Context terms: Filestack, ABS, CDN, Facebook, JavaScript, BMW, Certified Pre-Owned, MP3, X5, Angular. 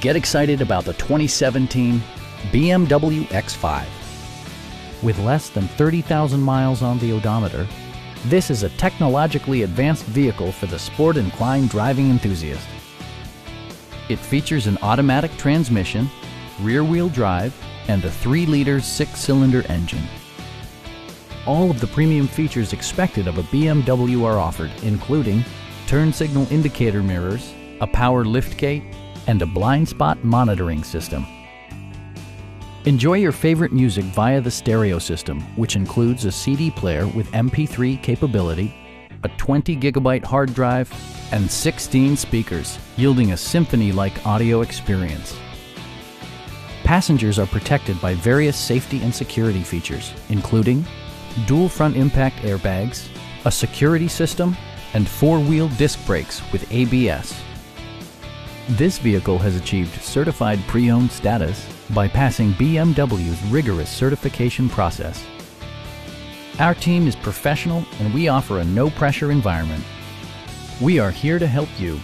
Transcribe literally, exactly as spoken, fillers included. Get excited about the twenty seventeen B M W X five. With less than thirty thousand miles on the odometer, this is a technologically advanced vehicle for the sport-inclined driving enthusiast. It features an automatic transmission, rear-wheel drive, and a three liter six cylinder engine. All of the premium features expected of a B M W are offered, including turn signal indicator mirrors, a power liftgate, and a blind spot monitoring system. Enjoy your favorite music via the stereo system, which includes a C D player with M P three capability, a twenty gigabyte hard drive, and sixteen speakers, yielding a symphony-like audio experience. Passengers are protected by various safety and security features, including dual front impact airbags, a security system, and four-wheel disc brakes with A B S. This vehicle has achieved certified pre-owned status by passing B M W's rigorous certification process. Our team is professional and we offer a no-pressure environment. We are here to help you.